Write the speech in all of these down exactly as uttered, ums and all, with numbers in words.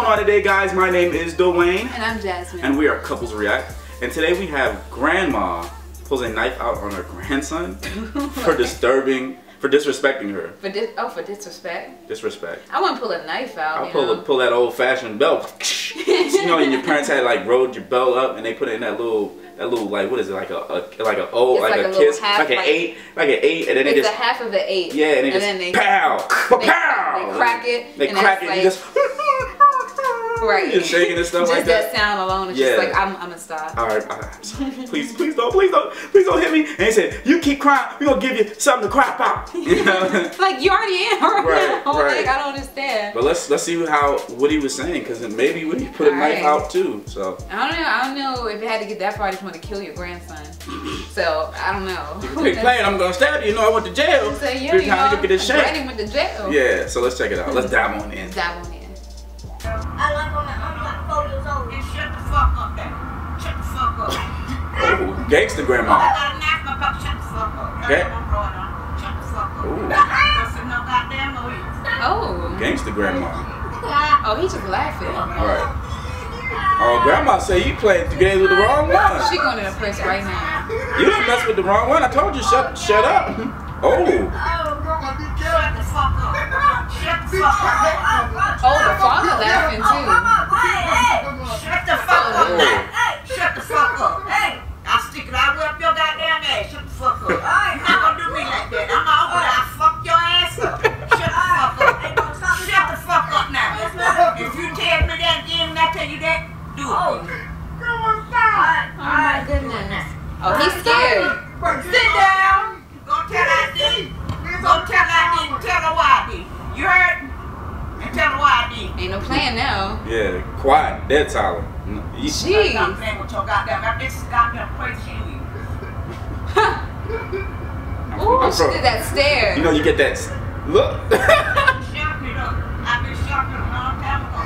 going on today, guys? My name is Dwayne. And I'm Jasmine. And we are Couples React. And today we have grandma pulls a knife out on her grandson for disturbing, for disrespecting her. For dis oh, for disrespect? Disrespect. I wouldn't pull a knife out. I'll pull, pull that old-fashioned belt. You know, and your parents had like rolled your belt up and they put it in that little... That little, like, what is it, like a, a like a O, like, like a, a kiss, half, like an like, eight, like an eight, and then it's they just. It's a half of an eight. Yeah, and, and just, then they pow, pow, pow. They crack it. They crack it. Like, and just right. Just shaking and stuff just like that. Just that sound alone. It's yeah. Just like I'm, I'm gonna stop. All right, all right. I'm sorry. Please, please don't, please don't, please don't hit me. And he said, "You keep crying. We gonna give you something to cry about." You know? Like you already in right, right now. Right. Like I don't understand. But let's let's see how what he was saying, because then maybe Woody put all a knife right. out too. So I don't know. I don't know if it had to get that far. I just want to kill your grandson. So I don't know. Big plan. I'm gonna stab you. You know I went to jail. So yeah, you know, to get this Granny went to jail. Yeah. So let's check it out. Let's dive on in. Dive on in. I like on that. I'm like four years old. And shut the fuck up, baby. Shut the fuck up. Oh, gangster grandma. I got a knife, my pop. Shut the fuck up. Okay. Shut the fuck up. Ooh. That's no goddamn noise. Oh. Gangster grandma. Oh, he just laughing. All right. Oh, grandma said you played the game with the wrong one. She going to the press right now. You done messed with the wrong one. I told you shut, oh, shut up. Oh. Oh. Shut the fuck up. Shut the fuck up. Oh, the father laughing too. Shut the fuck up. Shut the fuck up. Hey, I'll stick it all the way up your goddamn ass. Shut the fuck up. You're not gonna do me like that. I'm all good. I'll fuck your ass up. Shut the fuck up. Shut the fuck up now. If you tell me that again and I tell you that, do it. Oh, my goodness. Oh, he's scared. Sit down. Go tell that dude. Go tell I didn't, tell her why I did. You heard? And tell her why I did. Ain't no plan now. Yeah, quiet, dead silent. Jeez. I'm not playing with your goddamn. That bitch is goddamn crazy. Ooh, she did that stare. You know, you get that look. Shut it up. I've been shopping a long time ago.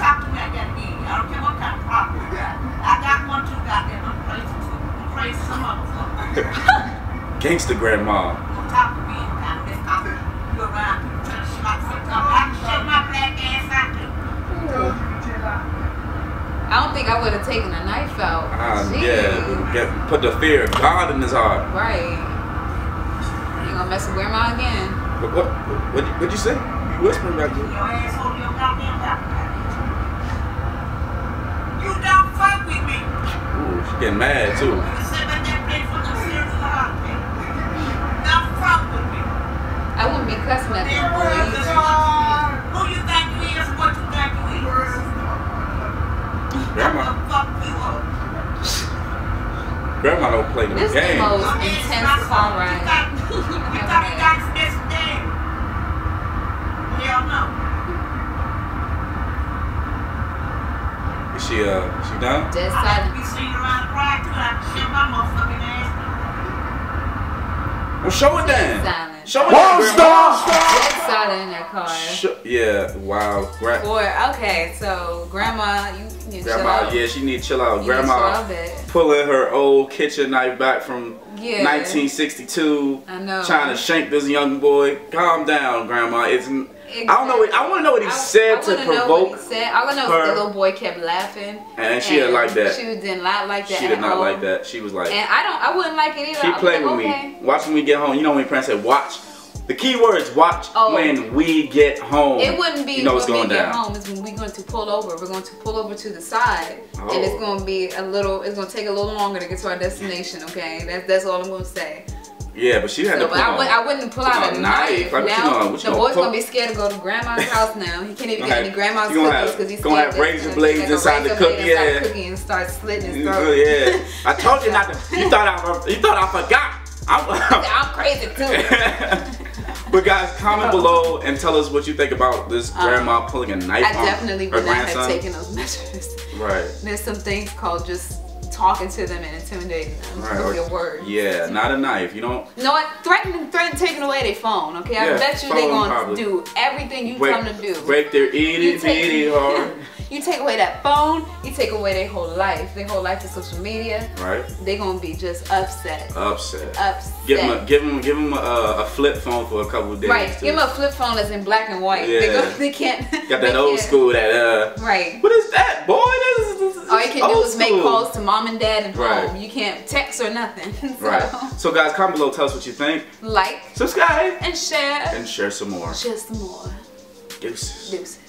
Talk to me like that again. I don't care what kind of problem you got. I got one too goddamn. I'm crazy too. I'm crazy some motherfucker. Gangsta grandma. Talk to me, I'm just talking. You around, you trying to shit like something. I can shut my black ass out there. I don't think I would have taken a knife out. Um, yeah, get, put the fear of God in his heart. Right. You gonna mess with grandma again? What? What? What? What'd you say? You whispering back there? Your ass hold your goddamn mouth. You don't fuck with me. Ooh, she getting mad too. I wouldn't be cussing at them. Who you think you is? What you think you is? Grandma. Grandma don't play no games. This is the most intense car ride. You thought you got this thing? Hell no. Is she uh? She done? Dead silent. You see her around the ride too. I shit my motherfucking ass. Well, show it then. Show it one star! Dead silent in that car. Sh yeah, wow. Gra or, okay, so grandma, you need to grandma, chill out. Yeah, she need to chill out. You grandma pulling her old kitchen knife back from yeah. nineteen sixty-two. I know. Trying to shank this young boy. Calm down, grandma. It's. Exactly. I don't know. What, I want to know what he I, said I to provoke said. All I know her. Is the little boy kept laughing, and she didn't like that. She did not like that. She did not home. Like that. She was like, and I don't. I wouldn't like it either. Keep playing like, with okay. me. Watch when we get home. You know when your parents said watch. The key word is watch oh, when we get home. It wouldn't be you know when going we down. Get home. It's when we're going to pull over. We're going to pull over to the side, oh. and it's going to be a little. It's going to take a little longer to get to our destination. Okay, that's that's all I'm going to say. Yeah, but she had so, to pull out. I, I wouldn't pull out a knife. knife. Like, now, the gonna boy's going to be scared to go to grandma's house now. He can't even get any grandma's cookies because he's going to have razor blades inside the cookie. Yeah. Cookie and start slitting his throat. Yeah. I told you not to. You thought I, you thought I forgot. I'm, I'm crazy too. But guys, comment below and tell us what you think about this grandma um, pulling a knife I on her grandson. I definitely would not have taken those measures. Right. There's some things called just... talking to them and intimidating them right. with your words. Yeah, not a knife. You don't. You know what? Threatening, threatening, taking away their phone. Okay, I yeah, bet you they're gonna probably. do everything you break, tell them to do. Break their itty bitty heart. You take away that phone, you take away their whole life. Their whole life is social media. Right. They're gonna be just upset. Upset. Upset. Give them a, give them, give them a, a flip phone for a couple of days. Right. Too. Give them a flip phone that's in black and white. Yeah. They, go, they can't. Got that they old can't. school that. Uh, right. What is that, boy? This is, this is All you can do is school. make calls to mom and dad and right. home. You can't text or nothing. So. Right. So guys, comment below. Tell us what you think. Like. Subscribe. And share. And share some more. Share some more. Deuces. Deuces.